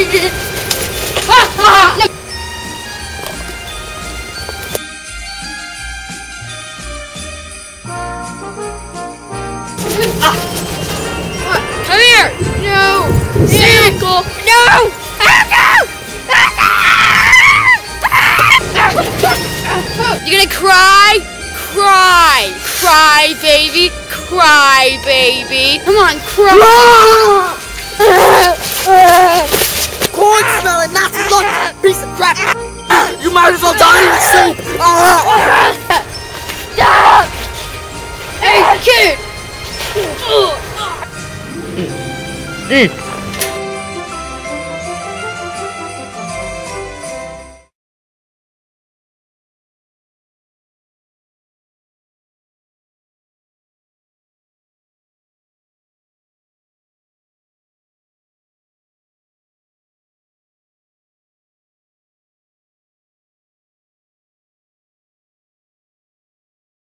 Come here! No! Circle! No! You're gonna cry? Cry! Cry, baby! Cry, baby! Come on, cry! Corn smelling, nasty looking piece of crap! You might as well die in the soup! Stop! Hey, kid!